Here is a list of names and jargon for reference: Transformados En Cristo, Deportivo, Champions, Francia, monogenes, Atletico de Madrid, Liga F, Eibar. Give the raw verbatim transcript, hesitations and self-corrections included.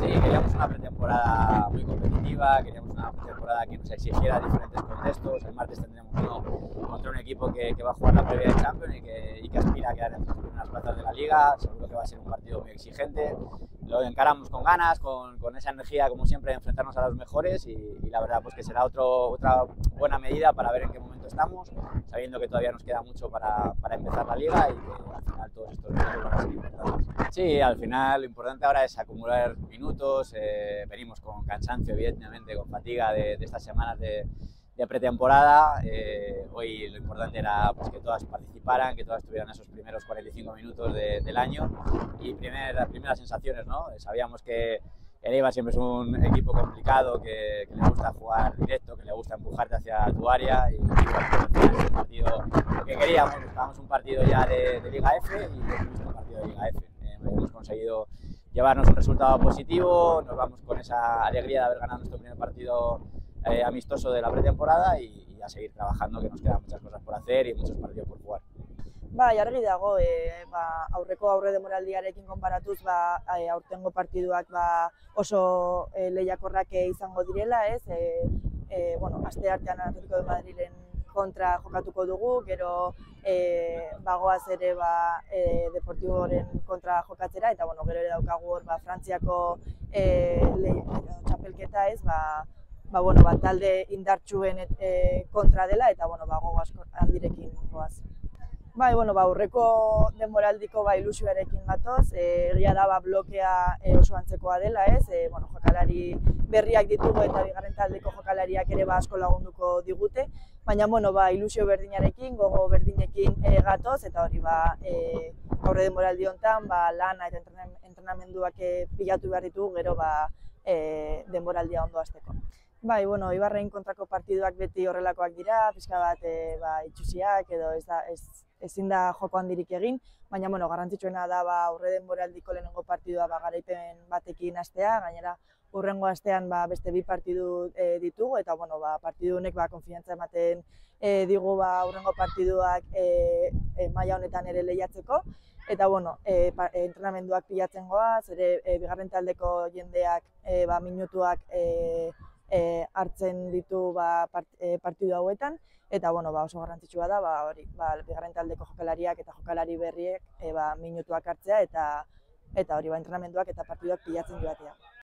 Sí, queríamos una pretemporada muy competitiva, queríamos una pretemporada que nos exigiera diferentes contextos. El martes tendremos uno contra un equipo que, que va a jugar la previa de Champions y que, y que aspira a quedar entre las primeras plazas de la Liga. Seguro que va a ser un partido muy exigente. Lo encaramos con ganas, con, con esa energía, como siempre, de enfrentarnos a los mejores y, y la verdad pues que será otro, otra buena medida para ver en qué momento estamos, sabiendo que todavía nos queda mucho para, para empezar la Liga y que al final todos estos partidos van a ser importantes. Sí, al final lo importante ahora es acumular minutos, eh, venimos con cansancio, evidentemente, con fatiga de, de estas semanas de, de pretemporada. Eh, hoy lo importante era pues, que todas participaran, que todas tuvieran esos primeros cuarenta y cinco minutos de, del año y primer, las primeras sensaciones, ¿no? Sabíamos que el Eibar siempre es un equipo complicado, que, que le gusta jugar directo, que le gusta empujarte hacia tu área y, y bueno, es un partido que queríamos, buscábamos un partido ya de, de Liga F y un partido de Liga F. Eh, hemos conseguido llevarnos un resultado positivo, nos vamos con esa alegría de haber ganado nuestro primer partido Eh, amistoso de la pretemporada y, y a seguir trabajando, que nos quedan muchas cosas por hacer y muchos partidos por jugar. Ba, argi dago, eh, ba, aurreko aurre demoraldiarekin konparatuz, ba, eh, aurtengo partiduak ba, oso eh, lehiakorrak izango direla, ez? Eh, eh, bueno, aste artean Atletico de Madrilen kontra jokatuko dugu, gero eh, bagoaz ere ba, eh, Deportivoren kontra jokatzera, eta bueno, gero ere daukagu hor ba, Frantziako eh, txapelketa, ez? Ba, Ba, bueno, ba, talde indartsuen e, kontra dela eta bueno, ba, gogo asko handirekin goaz. Bai, bueno, ba, aurreko denboraldiko ba, ilusioarekin batoz, egia da ba, blokea e, oso antzekoa dela, ez? E, bueno, jokalari berriak ditugu eta bigarren taldeko jokalariak ere ba, asko lagunduko digute, baina bueno, ba, ilusio berdinarekin, gogo berdinekin e, gatoz eta hori ba, e, aurre denboraldi hontan ba, lana eta entrenamenduak pilatu behar ditugu gero ba, e, denboraldia ondo hasteko. Bai, bueno, Eibarren kontrako partiduak beti horrelakoak dira, pizka bat e, ba, itxusiak edo ez da, ez, ezin da joko handirik egin, baina bueno, garrantzitsuena da ba, aurre denboraldiko lehenengo partidua ba, garaipen batekin hastea, gainera hurrengo astean ba, beste bi partidu e, ditugu, eta bueno, ba, partidu honek ba, konfiantza ematen e, digu ba, hurrengo partiduak e, e, maila honetan ere lehiatzeko, eta bueno, e, pa, e, entrenamenduak pilatzen goaz, ere e, bigarren taldeko jendeak e, ba, minutuak e, E, hartzen ditu ba, part, e, partidu hauetan, eta bueno, ba, oso garrantzitsua da, ba, hori, ba, bigarren taldeko jokalariak eta jokalari berriek e, ba, minutuak hartzea, eta, eta hori ba, entrenamenduak eta partiduak pilatzen joatea.